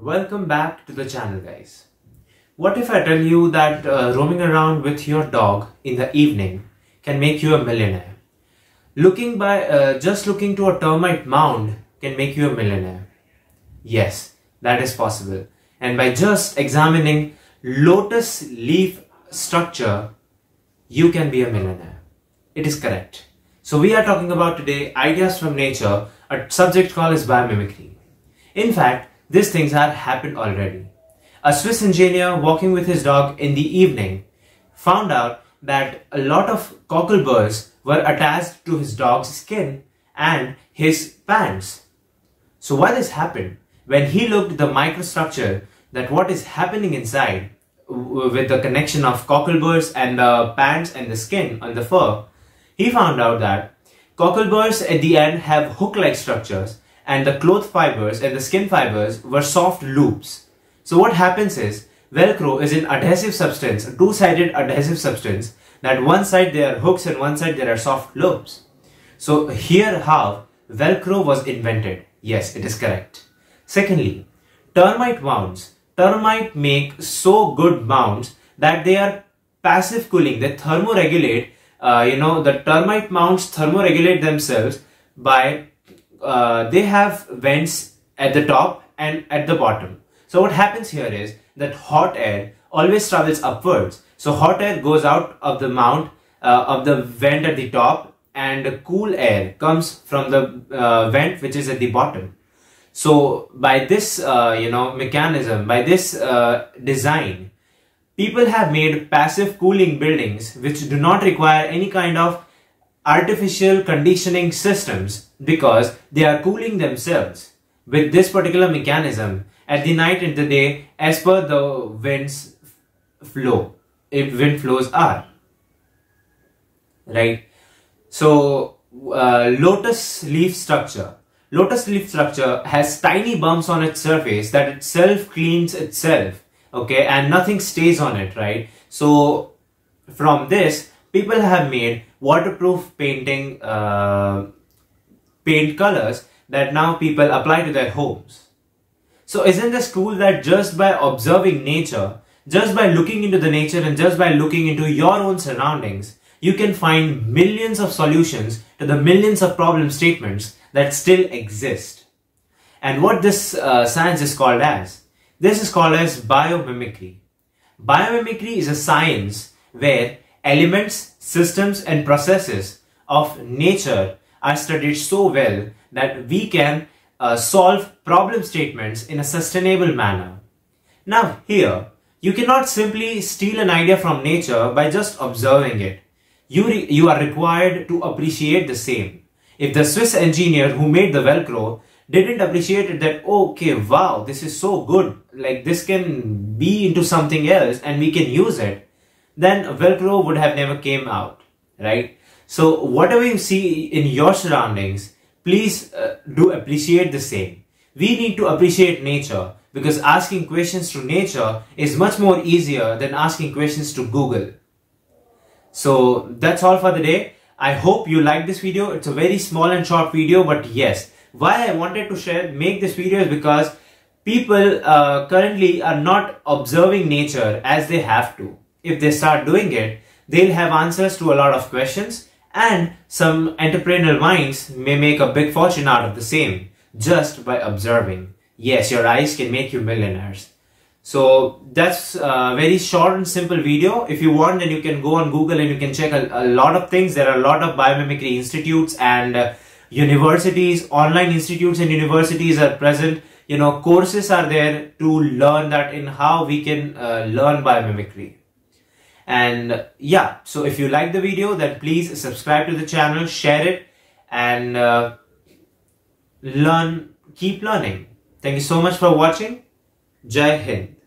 Welcome back to the channel, guys. What if I tell you that roaming around with your dog in the evening can make you a millionaire? Just looking to a termite mound can make you a millionaire. Yes, that is possible. And by just examining lotus leaf structure, you can be a millionaire. It is correct. So we are talking about today ideas from nature. A subject called is biomimicry. In fact, these things have happened already. A Swiss engineer walking with his dog in the evening found out that a lot of cockleburs were attached to his dog's skin and his pants. So why this happened? When he looked at the microstructure, that what is happening inside with the connection of cockleburs and the pants and the skin and the fur, he found out that cockleburs at the end have hook-like structures, and the cloth fibers and the skin fibers were soft loops. So what happens is, Velcro is an adhesive substance, a two-sided adhesive substance, that one side there are hooks and one side there are soft loops. So here how Velcro was invented. Yes, it is correct. Secondly, termite mounds. Termites make so good mounds that they are passive cooling, they thermoregulate. The termite mounds thermoregulate themselves by they have vents at the top and at the bottom. So what happens here is that hot air always travels upwards. So hot air goes out of the mount, of the vent at the top, and the cool air comes from the vent which is at the bottom. So by this mechanism, by this design, people have made passive cooling buildings which do not require any kind of artificial conditioning systems, because they are cooling themselves with this particular mechanism at the night and the day as per the wind's flow, if wind flows are right. So lotus leaf structure has tiny bumps on its surface that itself cleans itself, okay, and nothing stays on it, right? So from this, people have made waterproof painting paint colors that now people apply to their homes. So isn't this cool that just by observing nature, just by looking into the nature and just by looking into your own surroundings, you can find millions of solutions to the millions of problem statements that still exist. And what this science is called as? This is called as biomimicry. Biomimicry is a science where elements, systems and processes of nature are studied so well that we can solve problem statements in a sustainable manner. Now here, you cannot simply steal an idea from nature by just observing it. You are required to appreciate the same. If the Swiss engineer who made the Velcro didn't appreciate it, that okay, wow, this is so good, like this can be into something else and we can use it, then Velcro would have never came out, right? So whatever you see in your surroundings, please do appreciate the same. We need to appreciate nature, because asking questions to nature is much more easier than asking questions to Google. So that's all for the day. I hope you like this video. It's a very small and short video, but yes, why I wanted to make this video is because people currently are not observing nature as they have to. If they start doing it, they'll have answers to a lot of questions, and some entrepreneurial minds may make a big fortune out of the same just by observing. Yes, your eyes can make you millionaires. So that's a very short and simple video. If you want, then you can go on Google and you can check a lot of things. There are a lot of biomimicry institutes and universities, online institutes and universities are present. You know, courses are there to learn that in how we can learn biomimicry. And yeah, so if you like the video, then please subscribe to the channel, share it, and keep learning. Thank you so much for watching. Jai Hind.